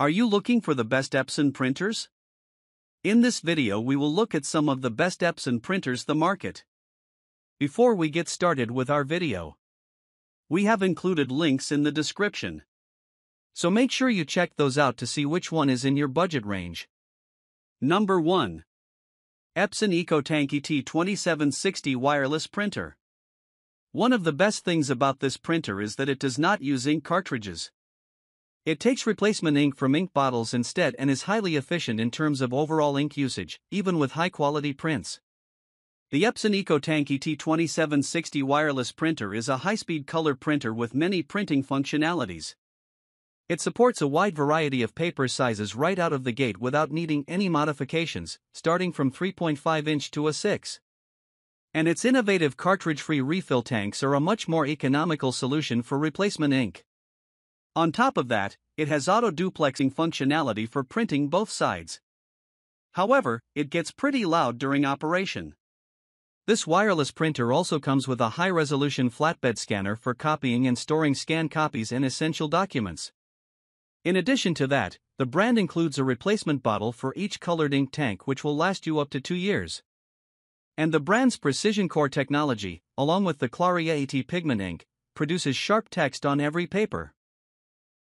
Are you looking for the best Epson printers? In this video we will look at some of the best Epson printers the market. Before we get started with our video, we have included links in the description, so make sure you check those out to see which one is in your budget range. Number 1. Epson EcoTank ET-2760 Wireless Printer. One of the best things about this printer is that it does not use ink cartridges. It takes replacement ink from ink bottles instead and is highly efficient in terms of overall ink usage, even with high-quality prints. The Epson EcoTank ET-2760 wireless printer is a high-speed color printer with many printing functionalities. It supports a wide variety of paper sizes right out of the gate without needing any modifications, starting from 3.5-inch to a 6. And its innovative cartridge-free refill tanks are a much more economical solution for replacement ink. On top of that, it has auto-duplexing functionality for printing both sides. However, it gets pretty loud during operation. This wireless printer also comes with a high-resolution flatbed scanner for copying and storing scanned copies and essential documents. In addition to that, the brand includes a replacement bottle for each colored ink tank, which will last you up to 2 years. And the brand's PrecisionCore technology, along with the Claria ET pigment ink, produces sharp text on every paper.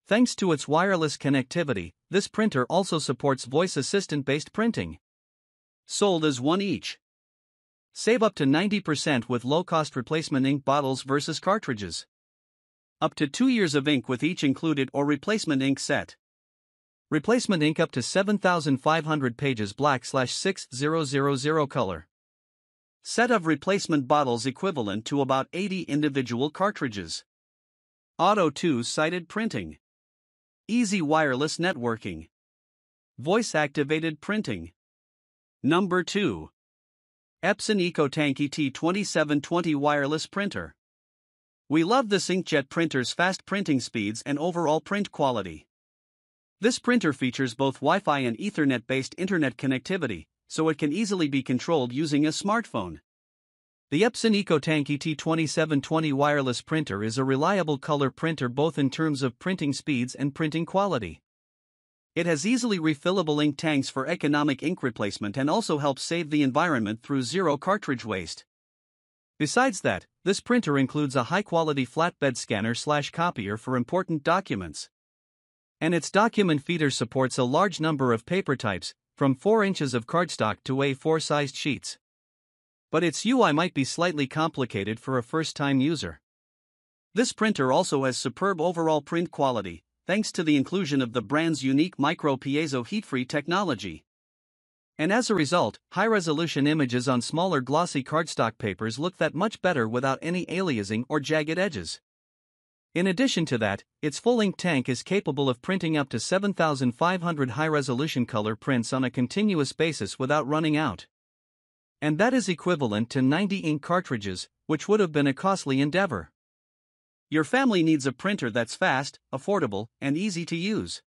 Thanks to its wireless connectivity, this printer also supports voice assistant-based printing. Sold as one each. Save up to 90% with low-cost replacement ink bottles versus cartridges. Up to 2 years of ink with each included or replacement ink set. Replacement ink up to 7,500 pages black/6000 color. Set of replacement bottles equivalent to about 80 individual cartridges. Auto 2-sided printing. Easy wireless networking. Voice-activated printing. Number 2. Epson EcoTank ET-2720 Wireless Printer. We love this inkjet printer's fast printing speeds and overall print quality. This printer features both Wi-Fi and Ethernet-based internet connectivity, so it can easily be controlled using a smartphone. The Epson EcoTank ET-2720 wireless printer is a reliable color printer both in terms of printing speeds and printing quality. It has easily refillable ink tanks for economic ink replacement and also helps save the environment through zero cartridge waste. Besides that, this printer includes a high-quality flatbed scanner/copier for important documents. And its document feeder supports a large number of paper types, from 4 inches of cardstock to A4-sized sheets. But its UI might be slightly complicated for a first-time user. This printer also has superb overall print quality, thanks to the inclusion of the brand's unique MicroPiezo heat-free technology. And as a result, high-resolution images on smaller glossy cardstock papers look that much better without any aliasing or jagged edges. In addition to that, its full ink tank is capable of printing up to 7,500 high-resolution color prints on a continuous basis without running out. And that is equivalent to 90 ink cartridges, which would have been a costly endeavor. Your family needs a printer that's fast, affordable, and easy to use.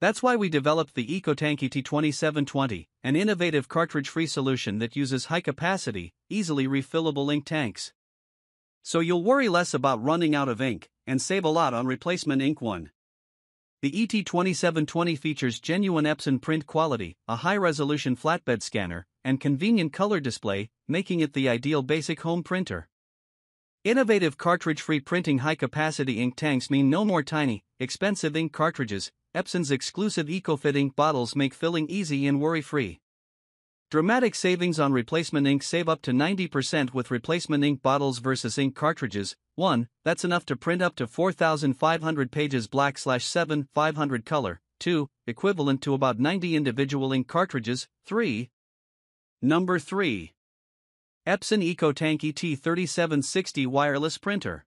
That's why we developed the EcoTank ET-2720, an innovative cartridge-free solution that uses high-capacity, easily refillable ink tanks. So you'll worry less about running out of ink, and save a lot on replacement ink one. The ET-2720 features genuine Epson print quality, a high-resolution flatbed scanner, and convenient color display, making it the ideal basic home printer. Innovative cartridge-free printing high-capacity ink tanks mean no more tiny, expensive ink cartridges. Epson's exclusive EcoFit ink bottles make filling easy and worry-free. Dramatic savings on replacement ink. Save up to 90% with replacement ink bottles versus ink cartridges. 1. That's enough to print up to 4,500 pages black/7,500 color. 2. Equivalent to about 90 individual ink cartridges. 3. Number 3. Epson EcoTank ET-3760 Wireless Printer.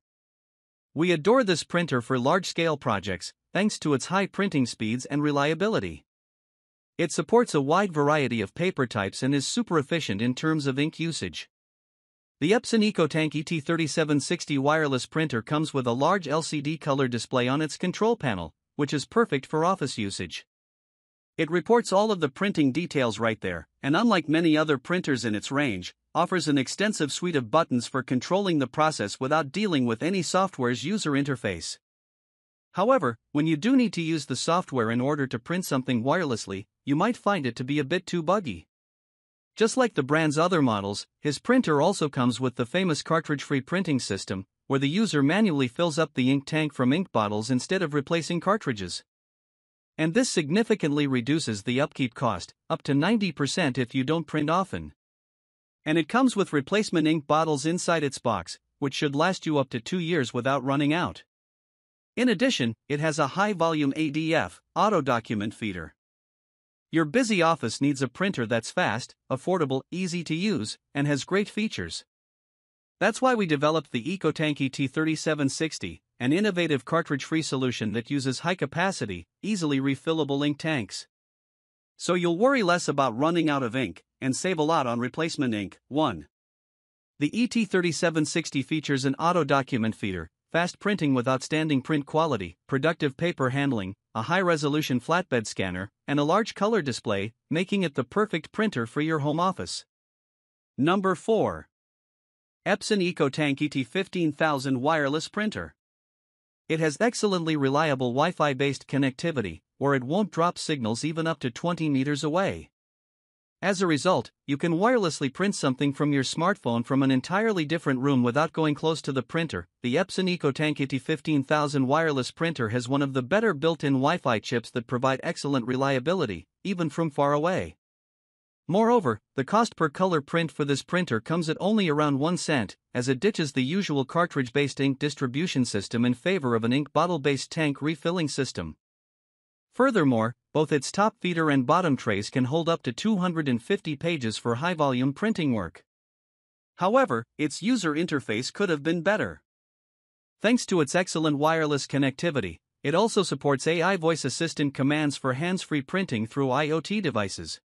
We adore this printer for large-scale projects, thanks to its high printing speeds and reliability. It supports a wide variety of paper types and is super efficient in terms of ink usage. The Epson EcoTank ET-3760 wireless printer comes with a large LCD color display on its control panel, which is perfect for office usage. It reports all of the printing details right there, and unlike many other printers in its range, offers an extensive suite of buttons for controlling the process without dealing with any software's user interface. However, when you do need to use the software in order to print something wirelessly, you might find it to be a bit too buggy. Just like the brand's other models, his printer also comes with the famous cartridge-free printing system, where the user manually fills up the ink tank from ink bottles instead of replacing cartridges. And this significantly reduces the upkeep cost, up to 90% if you don't print often. And it comes with replacement ink bottles inside its box, which should last you up to 2 years without running out. In addition, it has a high-volume ADF, auto-document feeder. Your busy office needs a printer that's fast, affordable, easy to use, and has great features. That's why we developed the EcoTank ET-3760, an innovative cartridge-free solution that uses high-capacity, easily refillable ink tanks. So you'll worry less about running out of ink, and save a lot on replacement ink. 1. The ET-3760 features an auto-document feeder, fast printing with outstanding print quality, productive paper handling, a high-resolution flatbed scanner, and a large color display, making it the perfect printer for your home office. Number 4. Epson EcoTank ET-15000 Wireless Printer. It has excellently reliable Wi-Fi-based connectivity, where it won't drop signals even up to 20 meters away. As a result, you can wirelessly print something from your smartphone from an entirely different room without going close to the printer. The Epson EcoTank ET-15000 wireless printer has one of the better built-in Wi-Fi chips that provide excellent reliability, even from far away. Moreover, the cost per color print for this printer comes at only around 1 cent, as it ditches the usual cartridge-based ink distribution system in favor of an ink bottle-based tank refilling system. Furthermore, both its top feeder and bottom trays can hold up to 250 pages for high-volume printing work. However, its user interface could have been better. Thanks to its excellent wireless connectivity, it also supports AI voice assistant commands for hands-free printing through IoT devices.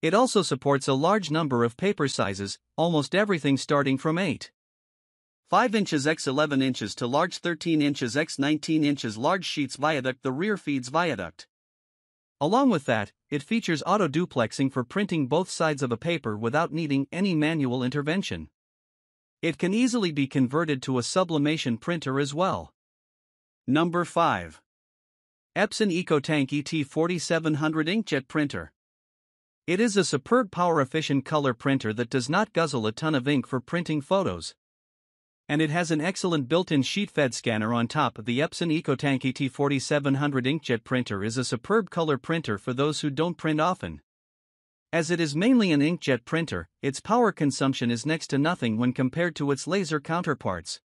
It also supports a large number of paper sizes, almost everything starting from 8.5 inches x 11 inches to large 13 inches x 19 inches large sheets viaduct. The rear feeds viaduct. Along with that, it features auto duplexing for printing both sides of a paper without needing any manual intervention. It can easily be converted to a sublimation printer as well. Number 5. Epson EcoTank ET-4700 Inkjet Printer. It is a superb power-efficient color printer that does not guzzle a ton of ink for printing photos. And it has an excellent built-in sheet-fed scanner on top. The Epson EcoTank ET-4700 inkjet printer is a superb color printer for those who don't print often. As it is mainly an inkjet printer, its power consumption is next to nothing when compared to its laser counterparts.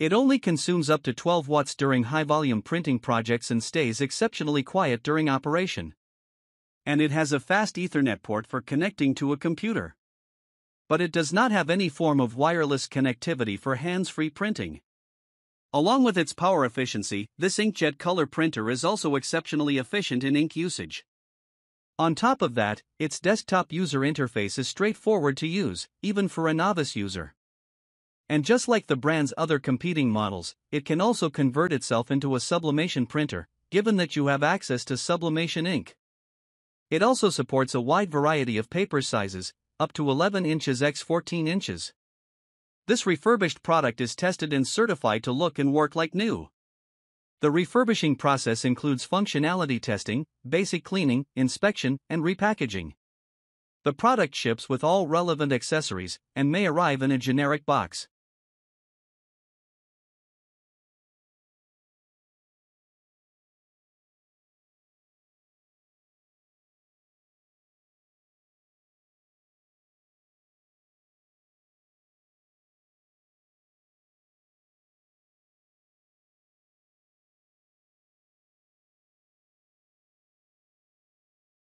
It only consumes up to 12 watts during high-volume printing projects and stays exceptionally quiet during operation. And it has a fast Ethernet port for connecting to a computer. But it does not have any form of wireless connectivity for hands-free printing. Along with its power efficiency, this inkjet color printer is also exceptionally efficient in ink usage. On top of that, its desktop user interface is straightforward to use, even for a novice user. And just like the brand's other competing models, it can also convert itself into a sublimation printer, given that you have access to sublimation ink. It also supports a wide variety of paper sizes, up to 11 inches x 14 inches. This refurbished product is tested and certified to look and work like new. The refurbishing process includes functionality testing, basic cleaning, inspection, and repackaging. The product ships with all relevant accessories and may arrive in a generic box.